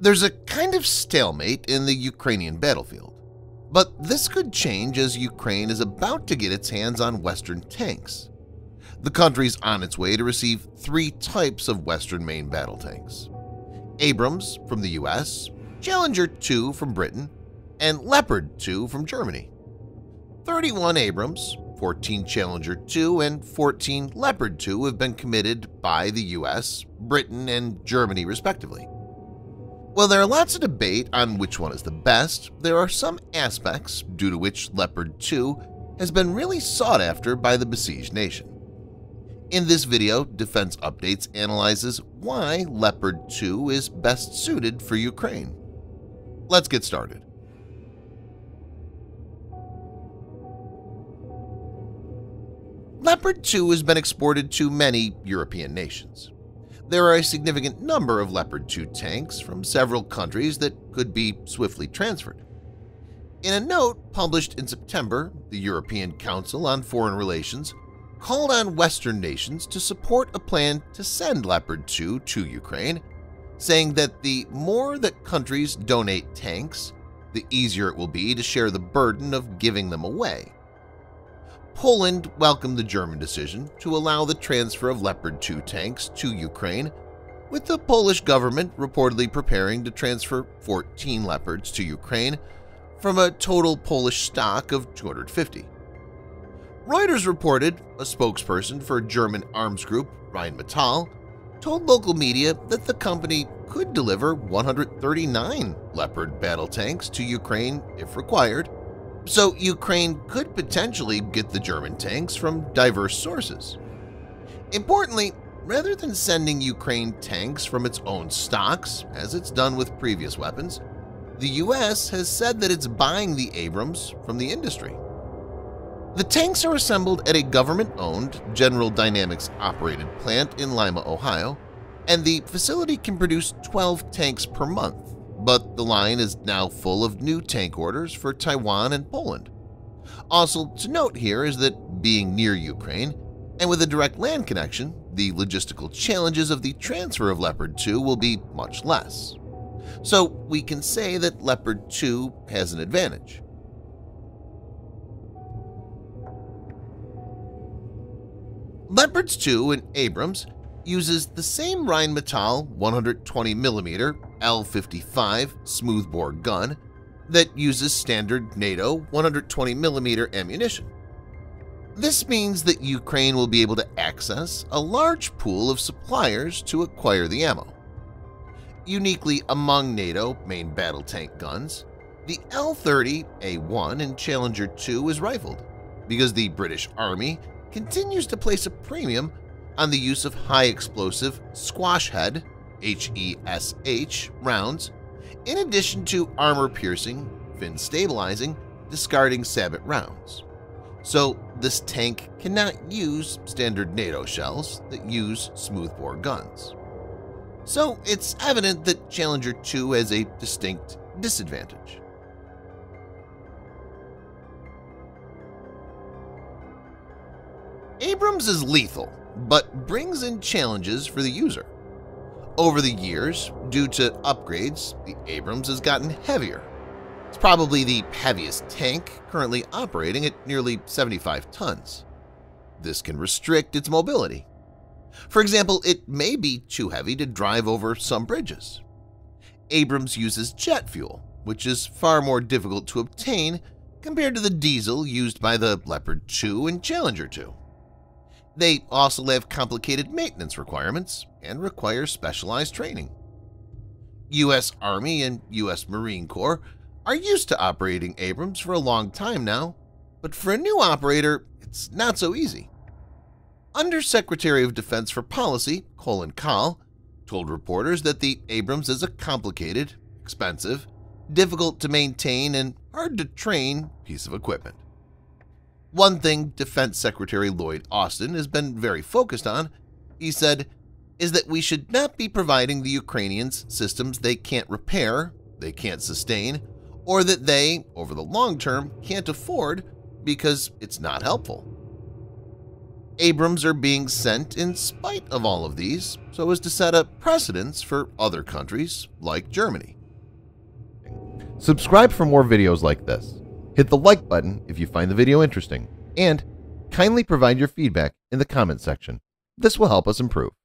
There's a kind of stalemate in the Ukrainian battlefield, but this could change as Ukraine is about to get its hands on Western tanks. The country's on its way to receive three types of Western main battle tanks: Abrams from the US, Challenger 2 from Britain, and Leopard 2 from Germany. 31 Abrams, 14 Challenger 2, and 14 Leopard 2 have been committed by the US, Britain, and Germany respectively. While there are lots of debate on which one is the best, there are some aspects due to which Leopard 2 has been really sought after by the besieged nation. In this video, Defense Updates analyzes why Leopard 2 is best suited for Ukraine. Let's get started. Leopard 2 has been exported to many European nations. There are a significant number of Leopard 2 tanks from several countries that could be swiftly transferred. In a note published in September, the European Council on Foreign Relations called on Western nations to support a plan to send Leopard 2 to Ukraine, saying that the more that countries donate tanks, the easier it will be to share the burden of giving them away. Poland welcomed the German decision to allow the transfer of Leopard 2 tanks to Ukraine, with the Polish government reportedly preparing to transfer 14 Leopards to Ukraine from a total Polish stock of 250. Reuters reported a spokesperson for German arms group Rheinmetall told local media that the company could deliver 139 Leopard battle tanks to Ukraine if required, so Ukraine could potentially get the German tanks from diverse sources. Importantly, rather than sending Ukraine tanks from its own stocks, as it's done with previous weapons, the US has said that it's buying the Abrams from the industry. The tanks are assembled at a government-owned General Dynamics-operated plant in Lima, Ohio, and the facility can produce 12 tanks per month, but the line is now full of new tank orders for Taiwan and Poland. Also to note here is that being near Ukraine, and with a direct land connection, the logistical challenges of the transfer of Leopard 2 will be much less. So we can say that Leopard 2 has an advantage. Leopards 2 and Abrams uses the same Rheinmetall 120mm L-55 smoothbore gun that uses standard NATO 120mm ammunition. This means that Ukraine will be able to access a large pool of suppliers to acquire the ammo. Uniquely among NATO main battle tank guns, the L30A1 in Challenger 2 is rifled because the British Army continues to place a premium on the use of high-explosive squash head (HESH) rounds, in addition to armor-piercing, fin-stabilizing, discarding sabot rounds. So this tank cannot use standard NATO shells that use smoothbore guns. So it's evident that Challenger 2 has a distinct disadvantage. Abrams is lethal, but brings in challenges for the user. Over the years, due to upgrades, the Abrams has gotten heavier. It's probably the heaviest tank, currently operating at nearly 75 tons. This can restrict its mobility. For example, it may be too heavy to drive over some bridges. Abrams uses jet fuel, which is far more difficult to obtain compared to the diesel used by the Leopard 2 and Challenger 2. They also have complicated maintenance requirements and require specialized training. U.S. Army and U.S. Marine Corps are used to operating Abrams for a long time now, but for a new operator, it's not so easy. Undersecretary of Defense for Policy Colin Kahl told reporters that the Abrams is a complicated, expensive, difficult to maintain, and hard to train piece of equipment. One thing Defense Secretary Lloyd Austin has been very focused on, he said, is that we should not be providing the Ukrainians systems they can't repair, they can't sustain, or that they, over the long term, can't afford because it's not helpful. Abrams are being sent in spite of all of these, so as to set a precedence for other countries like Germany. Subscribe for more videos like this. Hit the like button if you find the video interesting, and kindly provide your feedback in the comment section. This will help us improve.